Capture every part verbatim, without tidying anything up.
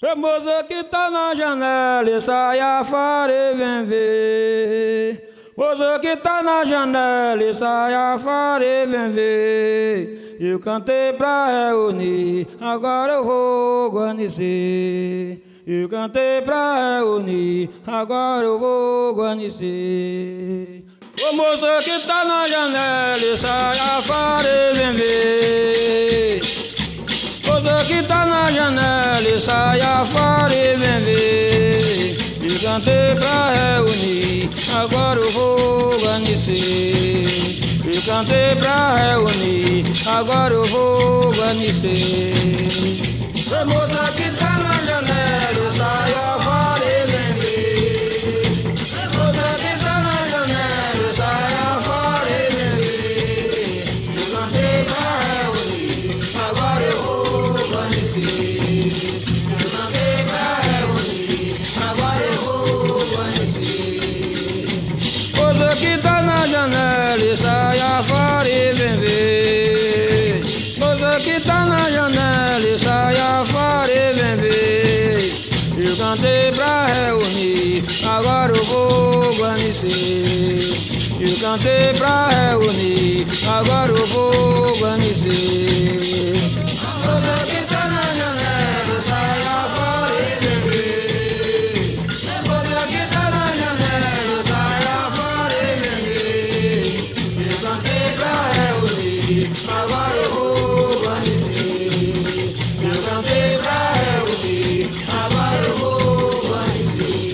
Pra moça que tá na janela e sai a fora e vem ver. Moça que tá na janela e sai a fora e vem ver. Eu cantei pra reunir, agora eu vou guarnecer. Eu cantei pra reunir, agora eu vou guarnecer. Ô moça que tá na janela e sai a fora e vem ver. Moça que tá na janela e sai afora e vem ver. Eu cantei pra reunir, agora eu vou guarnecer. Eu cantei pra reunir, agora eu vou guarnecer. Ei, moça que tá na janela e sai afora e vem ver. Ei, moça que tá na janela e sai afora e vem ver. Eu cantei pra reunir, agora eu vou. Moça que tá na janela e sai afora e vem ver. Moça que tá na janela e sai afora e vem ver. Eu cantei pra reunir, agora eu vou guarnecer. Eu cantei pra reunir, agora eu vou guarnecer. Moça que tá na janela e sai afora e vem ver. Moça que tá na janela e sai afora e vem ver. Eu cantei pra reunir, agora eu vou guarnecer. Eu cantei pra reunir, agora eu vou guarnecer.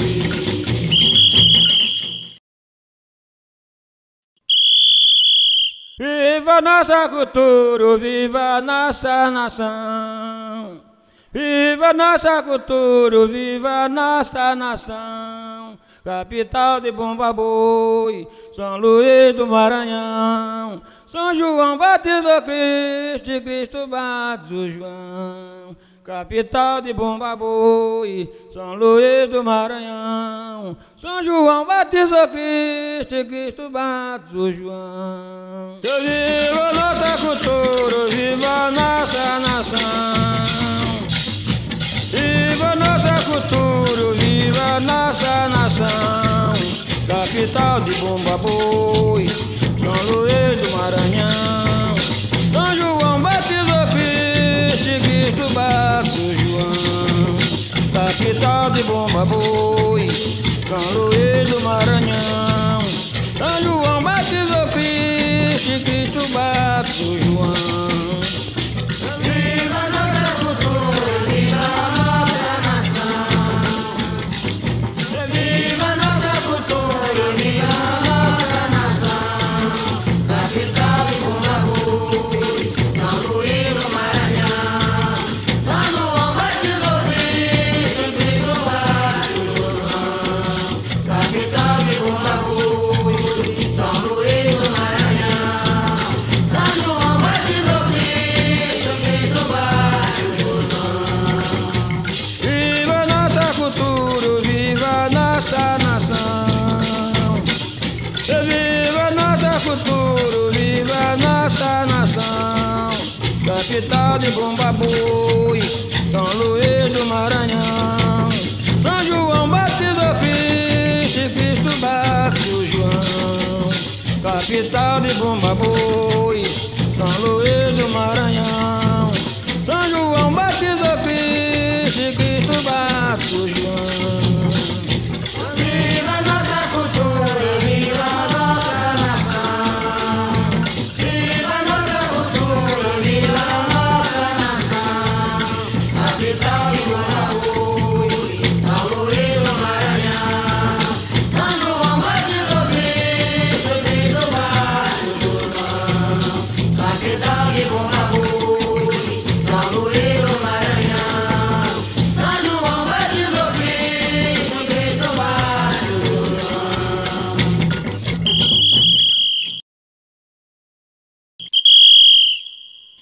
Viva nossa cultura, viva nossa nação. Viva nossa cultura, viva nossa nação. Capital de Bumba Boi, São Luís do Maranhão. São João batizou Cristo e Cristo batizou João. Capital de Bumba Boi, São Luís do Maranhão. São João batizou Cristo e Cristo batizou João. Eu viva nossa cultura, viva nossa nação. Viva nossa cultura, viva nossa nação. Capital de Bumba Boi, São Luís do Maranhão. São João batizou Cristo, Cristo batizou João. Capital de Bumba Boi, São Luís do Maranhão. São João batizou Cristo, Cristo batizou João. Viva nossa cultura, viva nossa nação. Viva nossa cultura, viva nossa nação. Capital de Bumba Boi, São Luís do Maranhão. Capital de Bumba Boi, São Luís do Maranhão. São João batizou Cristo e Cristo batizou João. Capital de Bumba Boi, São Luís do Maranhão. São João batizou Cristo e Cristo batizou João. Viva nossa cultura, viva nossa nação. Viva nossa cultura, viva.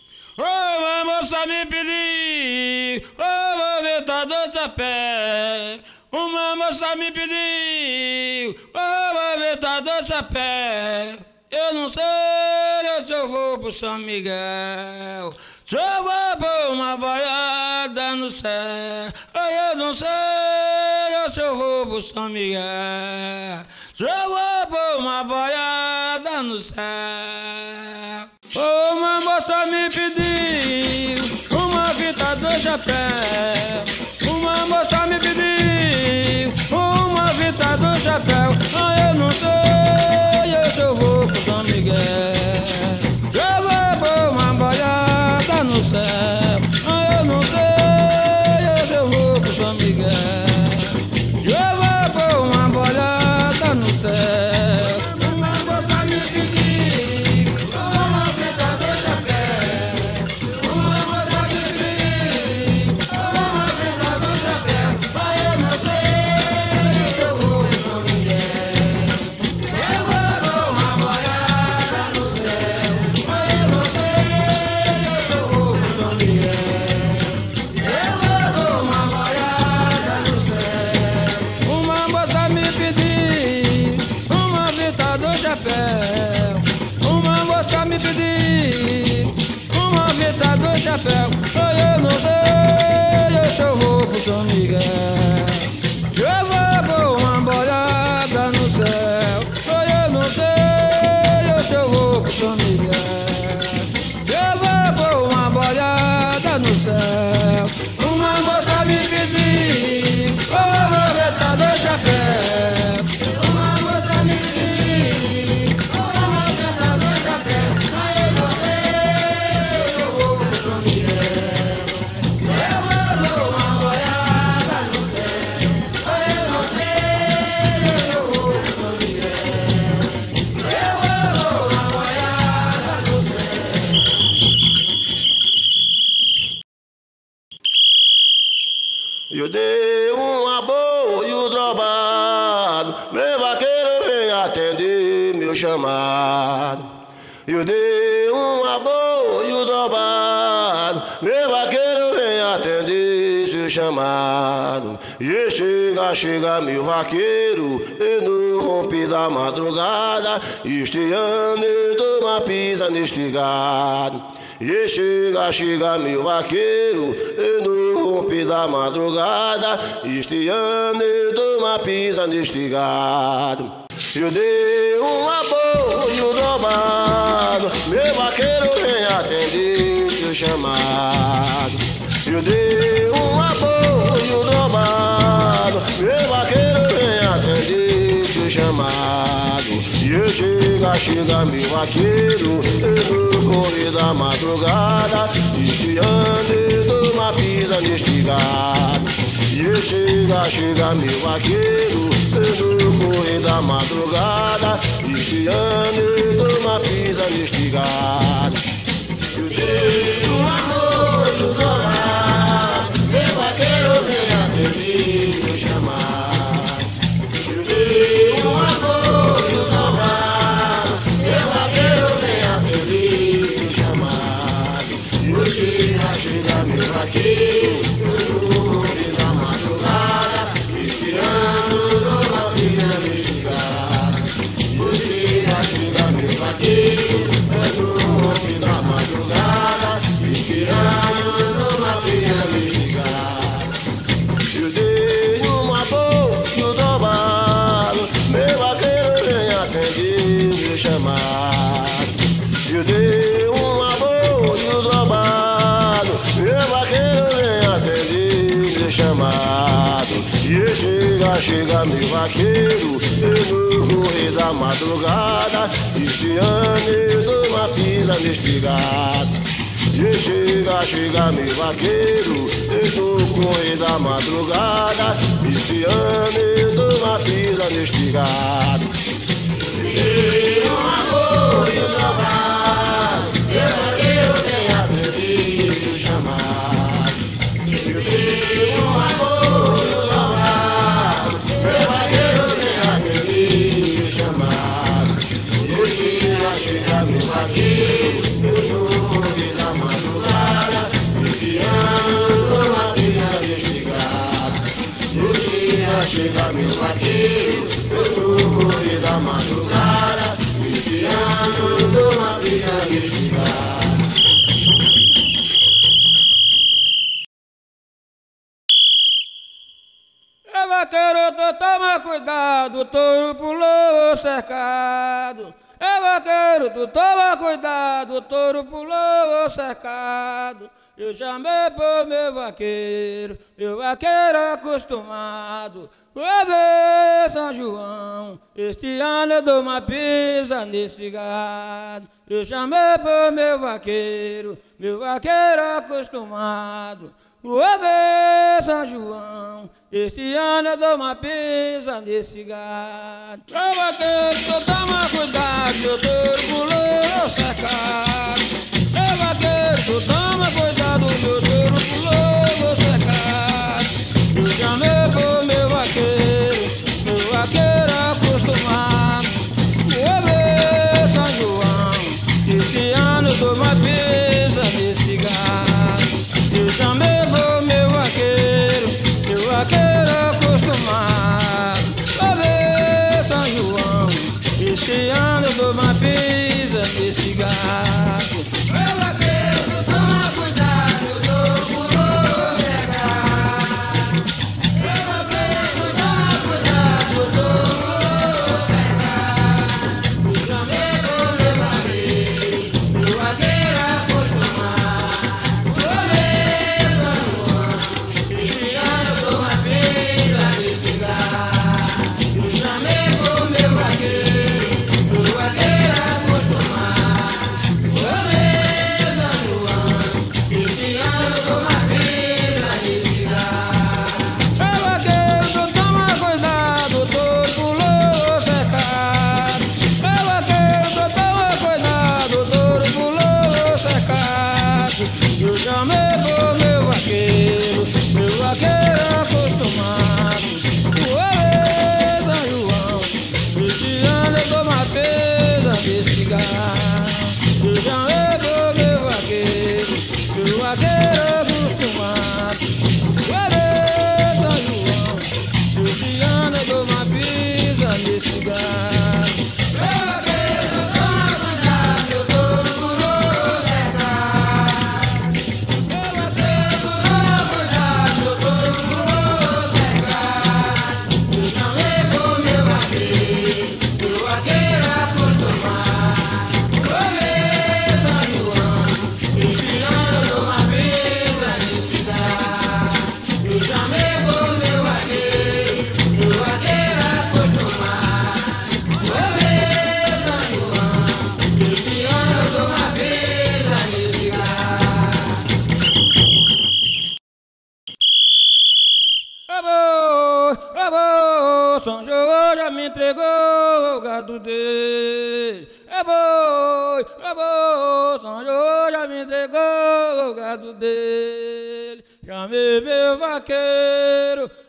Uma moça me pediu, oh, aventador de sapé. Eu não sei se eu vou pro São Miguel, se eu vou pra uma boiada, nada no céu. Ai, eu não sei, eu só vou pro São Miguel. Jogou por uma boiada no céu. Oh, uma moça me pediu uma fita do chapéu. Uma moça me pediu uma fita do chapéu. Ai, eu não sei, eu só vou pro São Miguel. Jogou por uma boiada no céu. Eu dei uma boa e o drobado, meu vaqueiro vem atender seu chamado. E chega, chega meu vaqueiro, e no romper da madrugada, esteando eu dou uma pisa neste gado. E chega, chega meu vaqueiro, e no romper da madrugada, esteando eu dou uma pisa neste gado. Eu dei uma boa e o dobrado, meu vaqueiro vem atender seu chamado. Eu dei uma boa e o dobrado, meu vaqueiro vem atender seu chamado. E eu chega, chega meu vaqueiro, eu vou correr da madrugada, estiando eu dou uma pisa neste gado. E chega, chega meu vaqueiro, eu no correr da madrugada, estiando eu dou uma pisa neste gado. Eu dei um amor do domar, meu vaqueiro vem atender seu chamar. Eu dei um amor do domar, meu vaqueiro vem atender seu chamar. Eu chega, chega meu vaqueiro, chega meu vaqueiro, eu no correr da madrugada, esteando eu dou uma pisa neste gado. E chega, chega meu vaqueiro, eu no correr da madrugada, esteando eu dou uma pisa neste gado. E uma coisa nova, meu vaqueiro tem aprendido chamar. E uma coisa chega meu vaqueiro, eu tô correr da madrugada, viciando, eu dou uma pia de estigada. vaqueiro, toma cuidado, o touro pulou o cercado. É vaqueiro, tu toma cuidado, o touro pulou o cercado. Eu chamei pro meu vaqueiro, meu vaqueiro acostumado. Foi ver São João, este ano eu dou uma pisa nesse gado. Eu chamei pro meu vaqueiro, meu vaqueiro acostumado. Foi ver São João, este ano eu dou uma pisa nesse gado. Pro vaqueiro, tu toma cuidado, meu touro pulou o cercado. É vaqueiro, tu toma cuidado, meu touro pulou o cercado. Eu chamei pro meu vaqueiro, meu vaqueiro acostumado. Vou ver São João, esse ano eu dou uma pisa nesse gado. Eu chamei pro meu vaqueiro, meu vaqueiro acostumado. Vou ver São João, esse ano eu dou uma pisa nesse gado.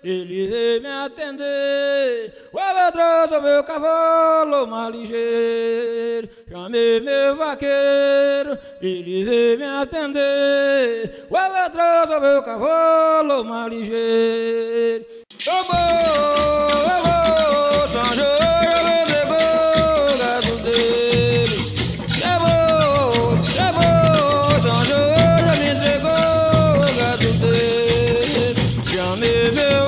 Ele veio me atender. O albatroz, meu cavalo mais ligeiro. Chamei meu vaqueiro, ele veio me atender. O albatroz, meu cavalo mais ligeiro. Eu vou, eu vou, São João me entregou o gado dele. Eu vou, eu vou, São João me entregou o gado dele. Chamei meu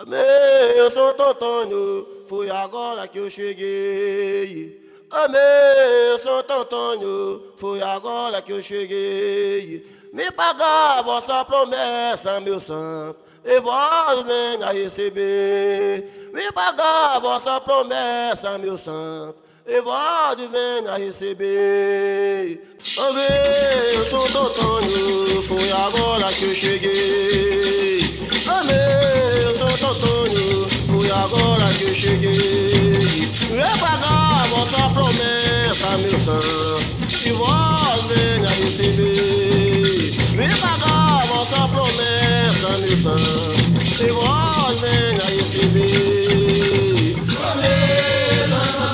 Amém, Santo Antônio, foi agora que eu cheguei. Amém, Santo Antônio, foi agora que eu cheguei. Me pagar vossa promessa, meu santo, e vós venha receber. Me pagar vossa promessa, meu santo, e vós venha receber. Amém, Santo Antônio, foi agora que eu cheguei. Amém, Santo Antônio, foi agora que eu cheguei. Me pagar vossa promessa, meu santo, e vós venha receber. Me pagar vossa promessa, meu santo, e vós venha receber. Amém, Santo Antônio,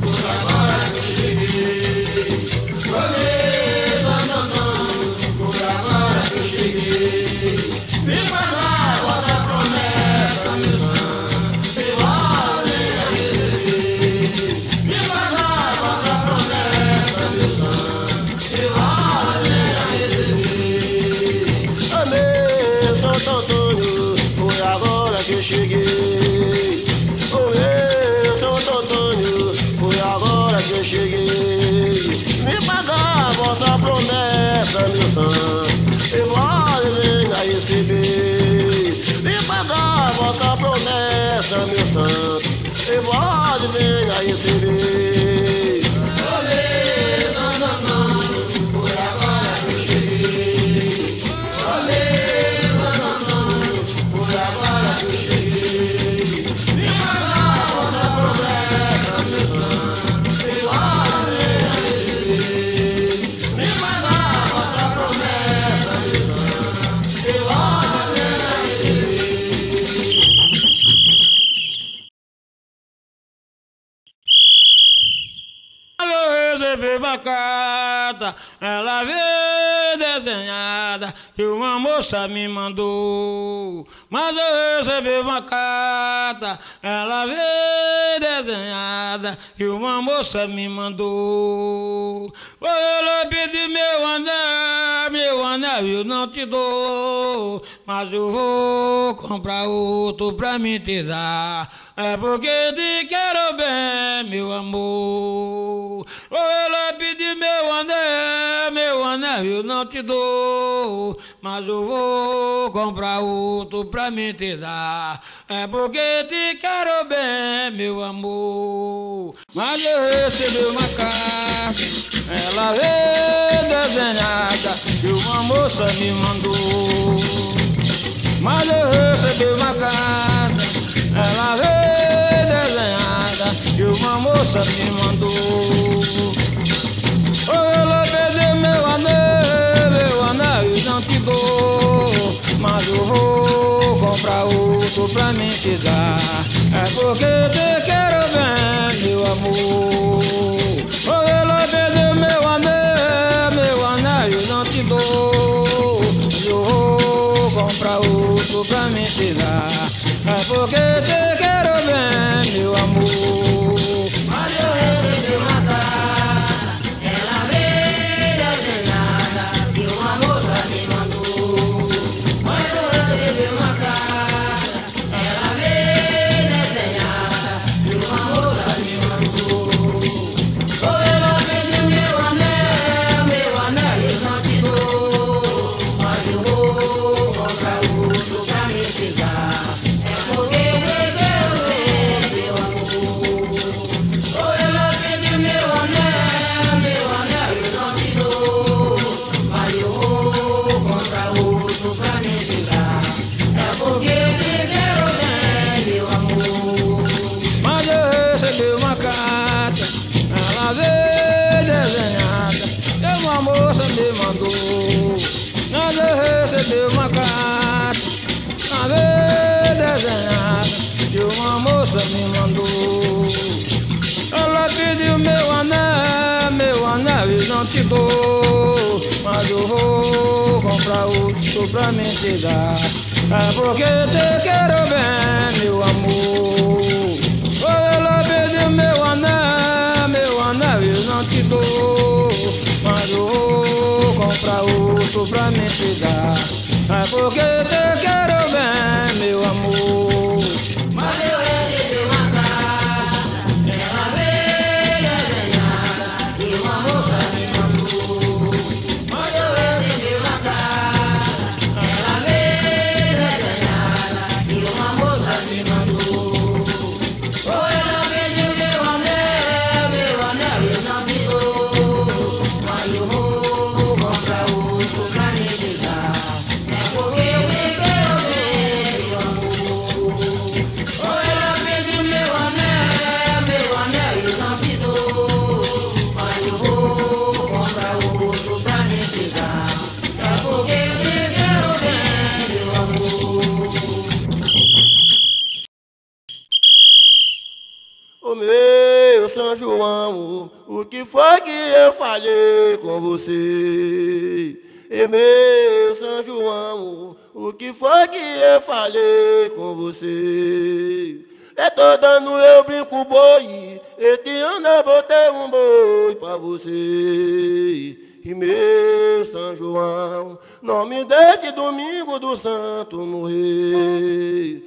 foi agora que eu cheguei. Amém, Santo Antônio, foi agora que eu cheguei. Me pagar vossa promessa, meu santo. Cheguei, oh, Santo Antônio, foi agora que eu cheguei. Me pagar vossa promessa, meu santo, e vós venha receber. Me pagar vossa promessa, meu santo, e vós venha receber. Amém, Santo Antônio, foi agora que eu cheguei. Amém, Santo Antônio, foi agora que eu cheguei. Ela veio desenhada que uma moça me mandou, mas eu recebi uma carta. Ela veio desenhada que uma moça me mandou. Foi ela pedir meu anel, meu anel eu não te dou, mas eu vou comprar outro pra me te dar. É porque te quero bem, meu amor. Ou ela pediu meu anel, meu anel eu não te dou, mas eu vou comprar outro pra me te dar. É porque te quero bem, meu amor. Mas eu recebi uma carta, ela veio desenhada que uma moça me mandou. Mas eu recebi uma carta, ela veio desenhada que uma moça me mandou. Oh, ela perdeu meu anel, meu anel eu não te dou, mas eu vou comprar outro pra me te dar. É porque te quero bem, meu amor. Oh, ela perdeu meu anel, meu anel eu não te dou, mas eu vou comprar outro pra me te dar. É porque te quero bem, meu amor. Mas eu recebi uma carta, ela veio desenhada que uma moça me mandou. Mas eu recebi uma carta, ela veio desenhada que uma moça me mandou. Ou ela pediu meu anel, meu anel eu não te dou, mas eu vou comprar outro pra me te dar. Mas eu recebi uma carta, uma vez desenhada que uma moça me mandou. Ela pediu meu anel, meu anel eu não te dou, mas eu vou comprar outro pra me te dar. É porque te quero bem, meu amor. Ela pediu meu anel, meu anel eu não te dou, mas eu vou comprar outro pra me te dar. É porque te quero bem, meu amor. São João, o que foi que eu falhei com você? E meu São João, o que foi que eu falhei com você? É todo ano eu brinco boi, este ano eu botei um boi pra você. E meu São João, não me deixe domingo do santo morrer.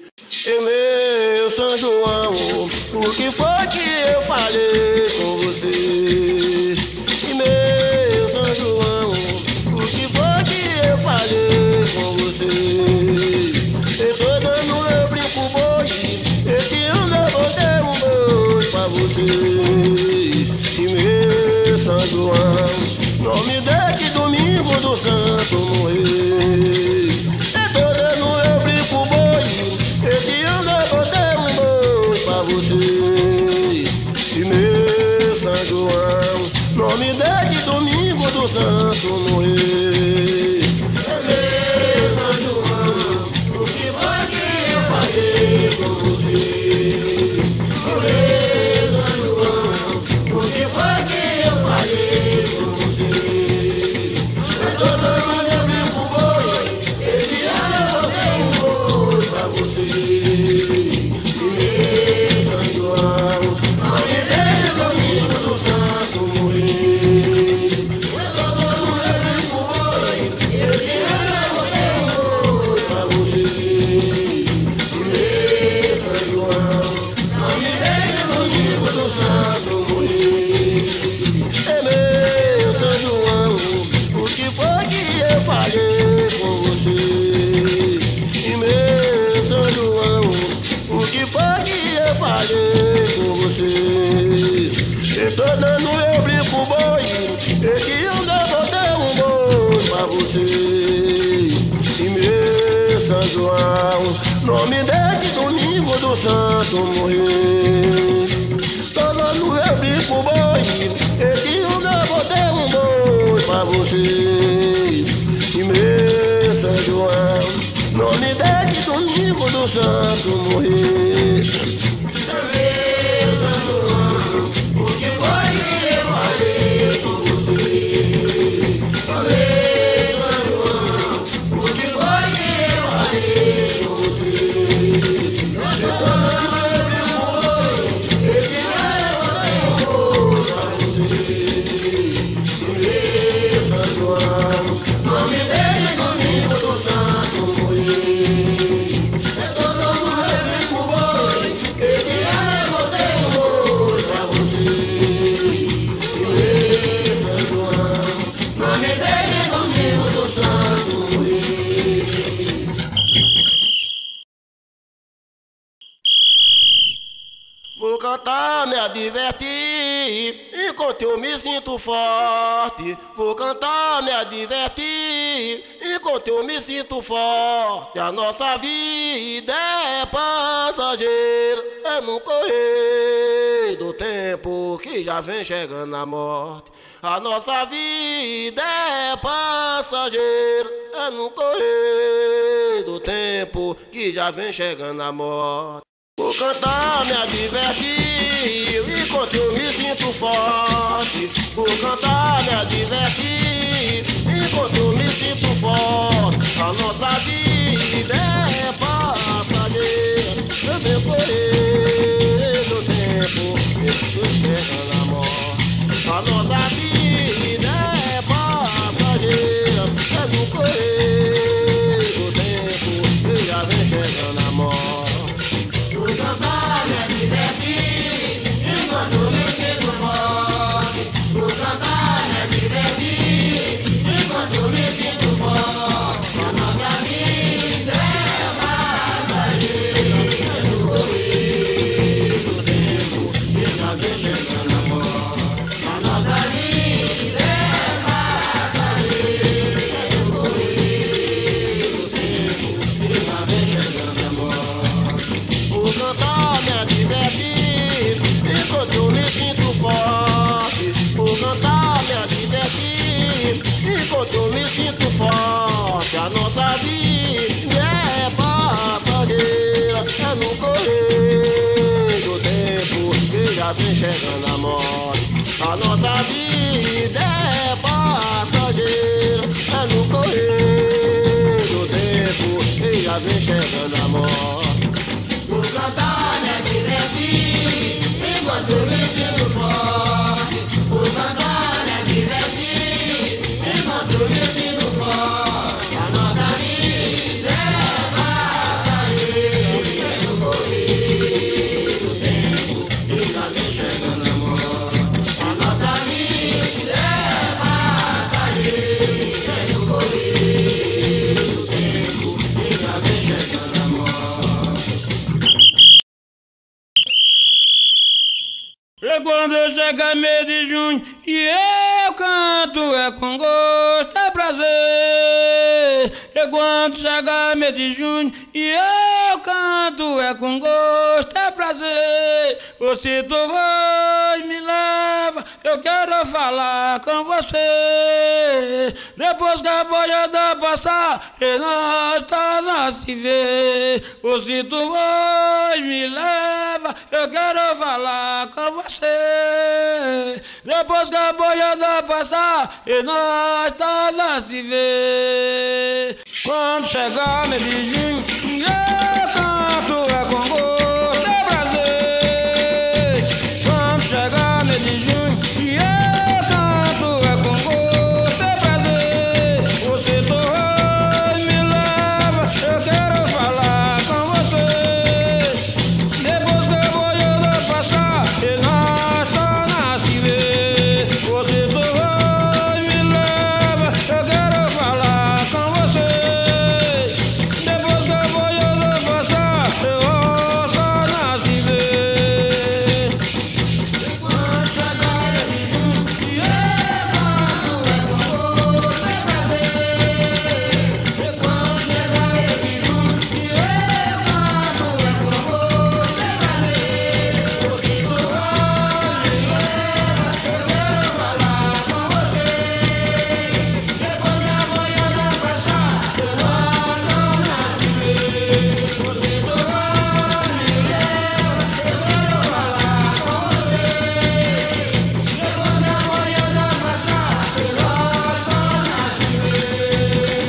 E meu São João, o que foi que eu falhei com você? E meu São João, o que foi que eu falhei com você? Eu tô dando eu brinco boi, esse ano eu vou ter um boi pra você. E meu São João, não me deixe domingo do santo morrer. É todo ano eu brinco boi, esse ano eu vou ter um boi pra você. E meu São João, não me deixe domingo do santo morrer. É meu São João, o que foi que eu falei com você? É meu São João, o que foi que eu falei com você? Não me deixe domingo do santo morrer. Todo ano eu brinco boi, esse ano eu vou ter um boi pra você. E meu São João, não me deixe domingo do santo morrer. E meu São João, o que foi que eu falei com você? Falei. Divertir, enquanto eu me sinto forte, vou cantar, me divertir, enquanto eu me sinto forte. A nossa vida é passageira, é no correr do tempo que já vem chegando a morte. A nossa vida é passageira, é no correr do tempo que já vem chegando a morte. Vou cantar, me divertir, enquanto eu me sinto forte. Vou cantar, me divertir, enquanto eu me sinto forte. A nossa vida é passageira, eu venho correr do tempo, eu chego na morte. A nossa vida é passageira, eu venho correr do tempo, eu já venho chegando na morte. Chegando a morte. A nossa vida é passageira, é no correr do tempo e já vem chegando a morte. O cantar é divertido enquanto vem sendo forte. O cantar é divertido enquanto vem sendo forte. A nossa vida é passageira, é no correr do tempo e já vem chegando a morte. A nossa vida é passageira, é no correr do tempo e já vem chegando a morte. E quando chega mês de junho e eu canto é com gosto, é prazer. E quando chega mês de junho e eu canto é com gosto, é prazer. Ou se tu vai me leva, eu quero falar com você. Depois que a boiada passar e nós tá lá se ver. Ou se tu vai me leva, eu quero falar com você. Depois que a boiada passar e nós tá lá se ver. Quando chegar mês de junho eu canto é com gosto, é prazer. Quando chegar mês de junho eu canto é com gosto, é prazer. Você sorri me leva, eu quero falar com você. Depois que a boiada passar e nós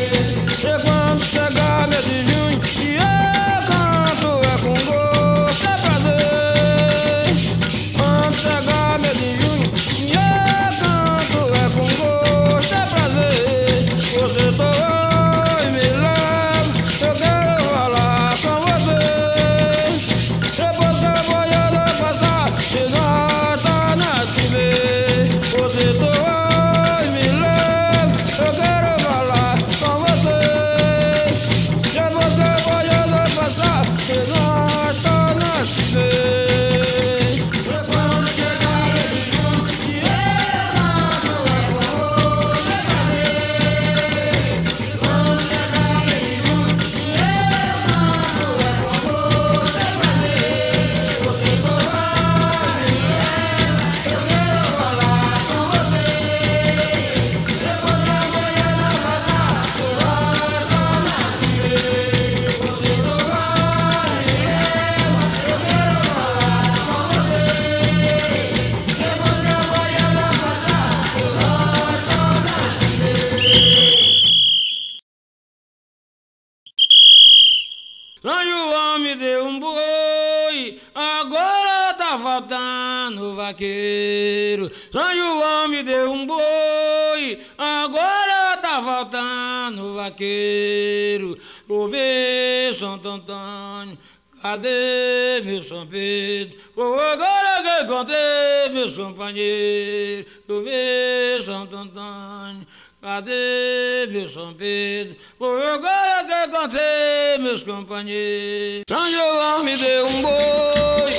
São João me deu um boi, agora tá faltando vaqueiro. São João me deu um boi, agora tá faltando vaqueiro. O meu Santo Antônio, cadê meu São Pedro? Oh, agora que encontrei meu companheiro. O meu Santo Antônio, cadê meu São Pedro? Foi agora que encontrei meus companheiros. São João me deu um boi,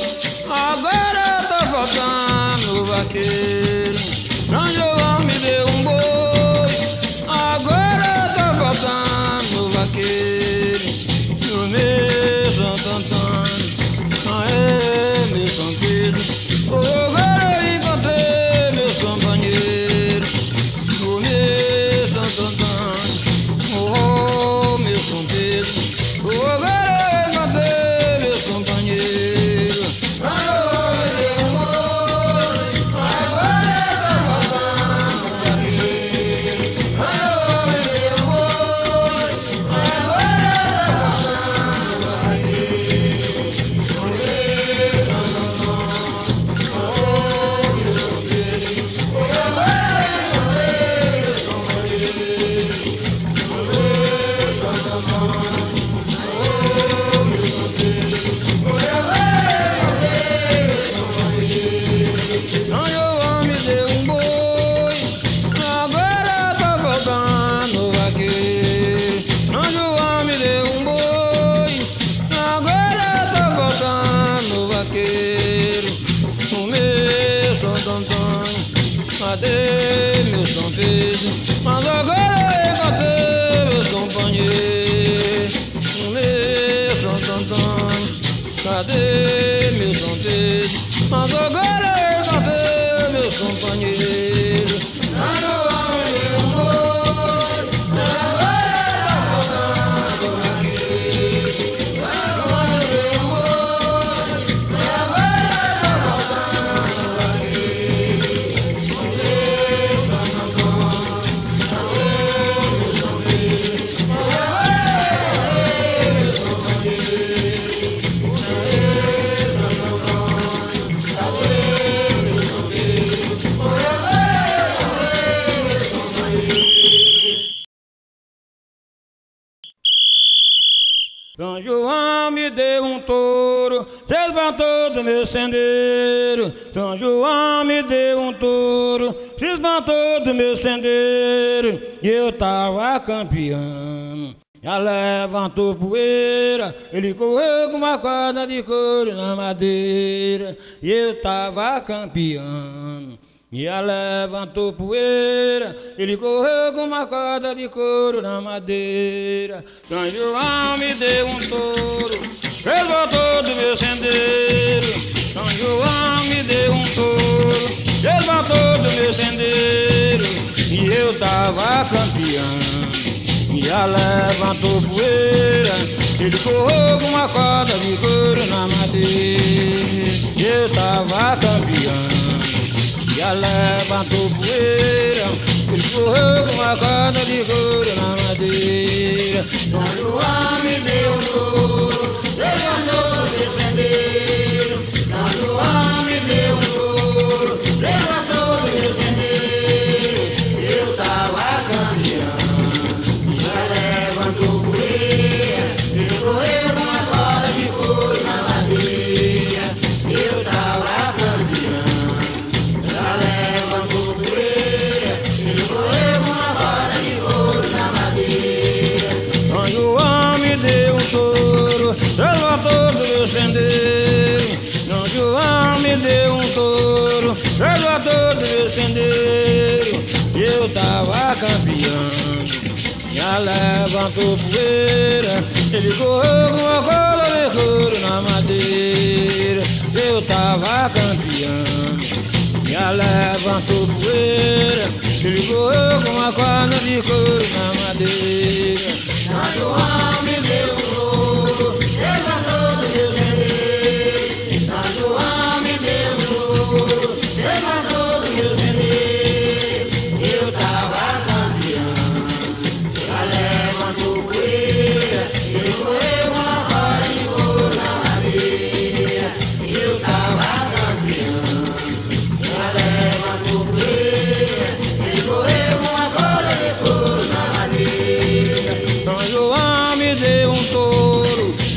agora tá faltando vaqueiro. São João me deu um boi, agora tá faltando vaqueiro. O meu Santo Antônio, aê, meu São Pedro, foi agora que encontrei meus companheiros. Oh, meu São Pedro, oh, agora eu encontrei meus companheiros. Agora eu encontrei meus companheiros. Cadê meus companheiros? Mas agora eu cadê meus companheiros? Mas agora eu cadê São João me deu um touro, desbantou do meu sendeiro. São João me deu um touro, desbantou do meu sendeiro. E eu tava campeão. Já levantou poeira, ele correu com uma corda de couro na madeira. E eu tava campeão. Já levantou poeira, ele correu com uma corda de couro na madeira. São João me deu um touro, desbantou do meu sendeiro. São João me deu um touro, desbantou do meu sendeiro. E eu tava campeão. Já levantou poeira, ele correu com uma corda de couro na madeira. E eu tava campeão. Já levantou poeira, ele correu com uma corda de couro na madeira. São João me deu um touro, levantou do meu sendeiro. São João me deu um touro, levantou do meu sendeiro. Eu tava campeão. Já levantou poeira, ele correu com uma corda de couro na madeira. Eu tava campeão.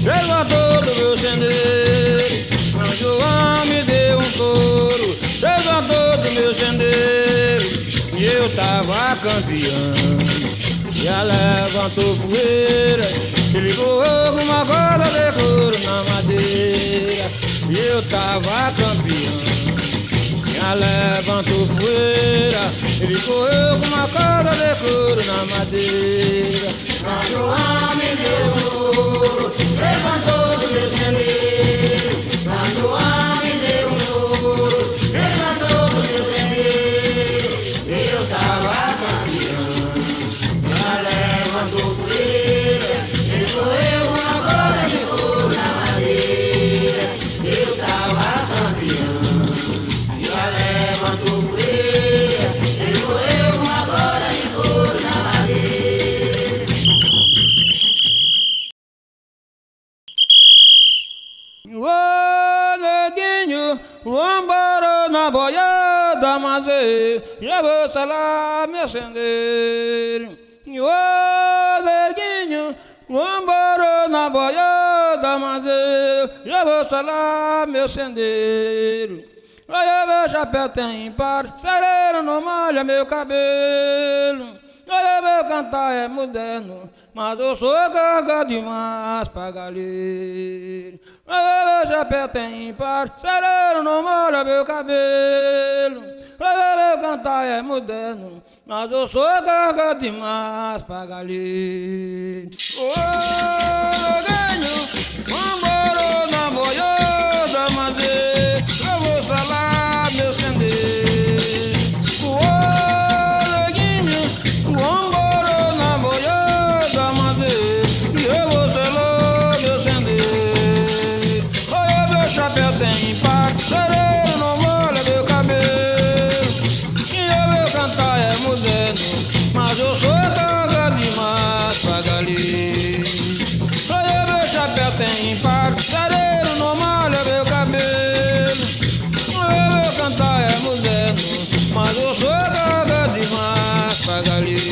Desbantou do meu sendeiro. São João me deu um touro, desbantou do meu sendeiro. Eu tava campeão. Já levantou poeira, ele correu com a cola de couro na madeira. Eu tava campeão. Já levantou poeira, ele correu com a corda de couro na madeira. São João me deu um touro, levantou do meu sendeiro. São João me deu um touro, levantou do meu sendeiro. Eu tava campeão. Já levantou poeira, ele correu uma roda de couro na madeira. Eu tava campeão. Já levantou poeira, ele correu uma roda de couro na madeira. São João me deu um touro, desbantou do meu sendeiro. São João me deu um touro, desbantou do meu sendeiro. E eu tava campeão. Já levantou poeira, ele correu com uma corda de couro na madeira. E eu tava campeão. Já levantou poeira, ele correu com uma corda de couro na madeira. São João me deu um touro, levantou do meu sendeiro. São João me deu um touro, levantou do meu sendeiro. Eu tava campeão. Já levantou poeira, ele correu uma corda de couro na madeira. Eu tava campeão. Já levantou poeira, ele correu uma corda de couro na madeira. Ô Neguinho, vambora na boiada, mas eu vou selar meu sendeiro. Ô Neguinho, vambora parou na boiada, mas eu já vou salar meu sendeiro. Olha meu chapéu tem impar, sereno não molha meu cabelo. Olha meu cantar é moderno, mas eu sou carga demais pra galera. Olha meu chapéu tem impar, sereno não molha meu cabelo. Olha meu cantar é moderno, mas eu sou carga demais pra galera. Ô, ganho, vambora na boiada, mas eu vou salar meu sendeiro. Sareiro não molha meu cabelo. Eu cantar é moderno, mas eu sou gaga demais pra galinha. Sareiro não molha meu cabelo. Ai, eu vou cantar é moderno, mas eu sou gaga demais pra galera.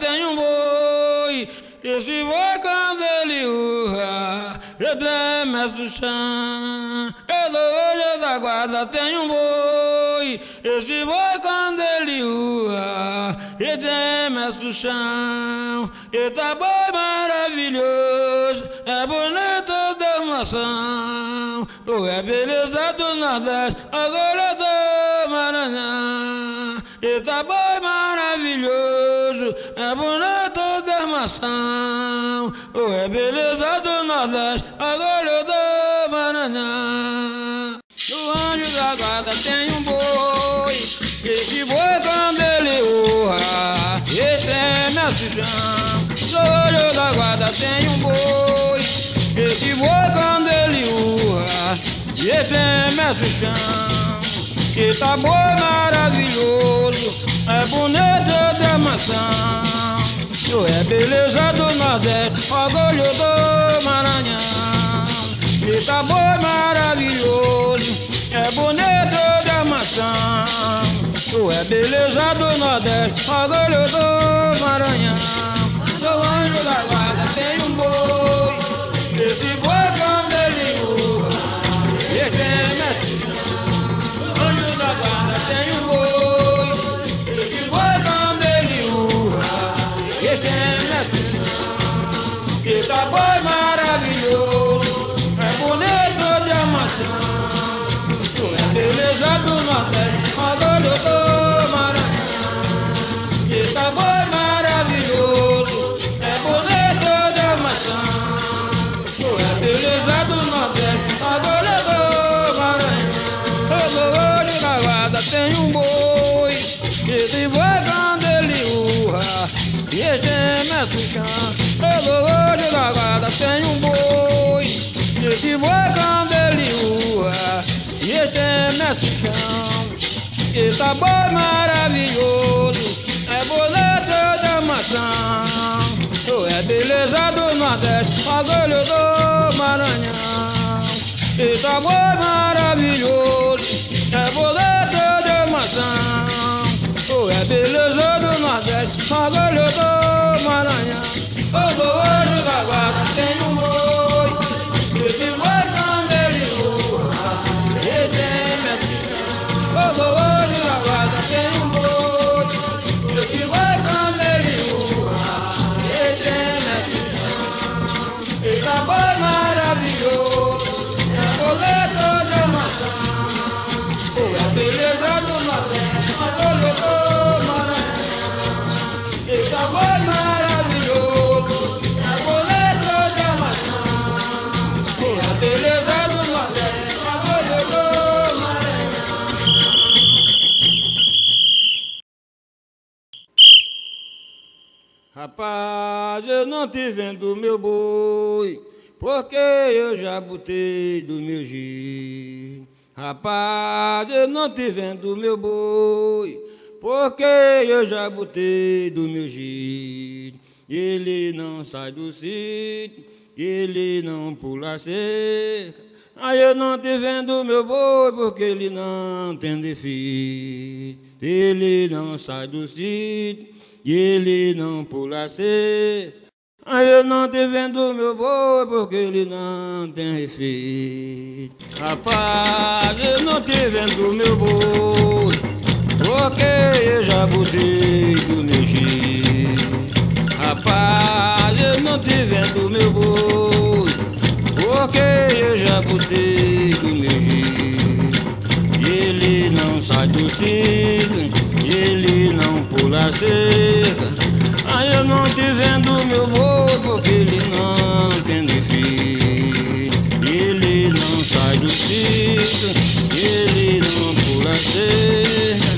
Tem um boi, esse boi quando ele urra, ele treme do chão. Anjo da Guarda tem um boi, esse boi quando ele urra, ele treme do chão. Eita boi maravilhoso, é bonito da maçã, ou é beleza do Nordeste, agora do Maranhão. Eita boi maravilhoso, é bonito da maçã, ou é beleza do Nordeste, agora do Maranhão. O Anjo da Guarda tem um boi, esse boi quando ele urra, esse é nosso chão. O Anjo da Guarda tem um boi, esse boi quando ele urra, esse é nosso chão. Que tá boi maravilhoso, é bonito da maçã, tu é beleza do Nordeste, orgulho do Maranhão. Que tá boi maravilhoso, é bonito da maçã, tu é beleza do Nordeste, orgulho do Maranhão. Sou Anjo da Guarda, tem um boi, esse boi quando ele voa, esse é mestre. Tem um boi, esse boi quando ele urra, esse é mestre. que sabor maravilhoso, é bonito de amação. Sou cerveja do Nordeste, quando eu dou Maranhão. Que sabor maravilhoso, é bonito de amação. Sou cerveja do Nordeste, quando eu dou Maranhão. Todo olho na guarda tem um boi, que se vai quando ele urra. E geme a sujã, pelo olho da guarda tem um boi, que se voa quando ele urra. E geme a sujã, que sabor maravilhoso, é bonito da maçã. Tu é beleza do Nordeste, mas olho do Maranhão. Que sabor maravilhoso, é bonito da maçã. Tu é beleza do Nordeste, mas olho do Maranhão. Todo olho da guarda tem um boi, que se vai quando ele urra, e geme a sujã. Todo olho da guarda tem um boi, que se vai quando ele urra, e geme a sujã. Que sabor maravilhoso, é boleto de maçã. Tu é beleza do Nordeste, sabor maravilhoso, é boleto de amação. Foi a beleza do Nordeste, sabor do Maranhão. Rapaz, eu não te vendo meu boi, porque eu já botei do meu giro. Rapaz, eu não te vendo meu boi, porque eu já botei do meu giro. Ele não sai do sítio, ele não pula cerca. Aí eu não te vendo meu boi, porque ele não tem defeito. Ele não sai do sítio, ele não pula cerca. Aí eu não te vendo meu boi, porque ele não tem defeito. Rapaz, eu não te vendo meu boi, porque eu já botei do meu jeito. Rapaz, eu não te vendo meu boi, porque eu já botei do meu jeito. Ele não sai do cisne, ele não pula cerca. Ai, eu não te vendo meu boi, porque ele não tem defeito. Ele não sai do cisne, ele não pula cerca.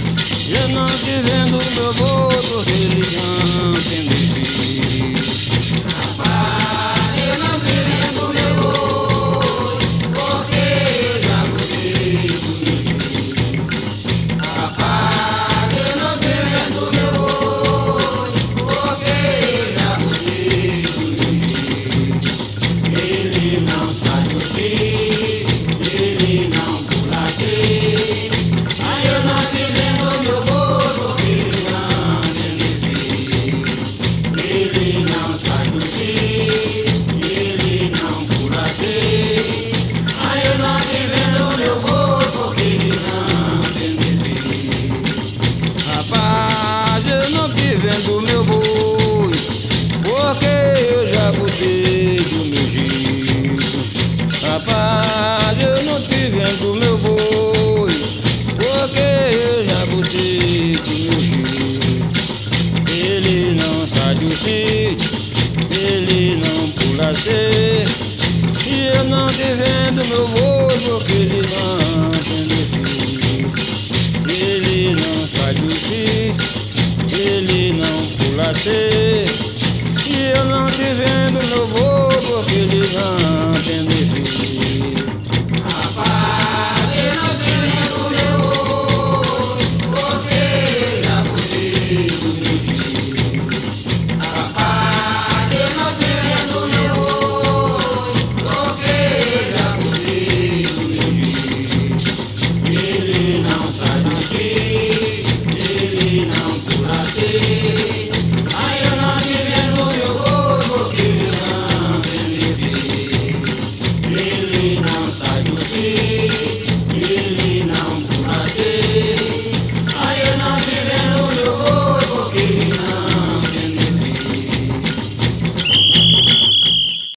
Eu não te vendo meu boi, porque ele não tem defeito. Rapaz, eu não te vendo meu boi, porque eu já botei do meu jeito. Rapaz, eu não te vendo meu boi, porque eu já botei do meu jeito. Ele não sai do sítio, ele não pula cerca. Rapaz, eu não te vendo meu boi, porque eu já botei do meu jeito. Ele não sai do sítio, ele não pula cerca. E eu não te vendo meu boi, porque ele não tem defeito. Ele não sai do sítio, ele não pula cerca. E eu não te vendo meu boi, porque ele não tem defeito.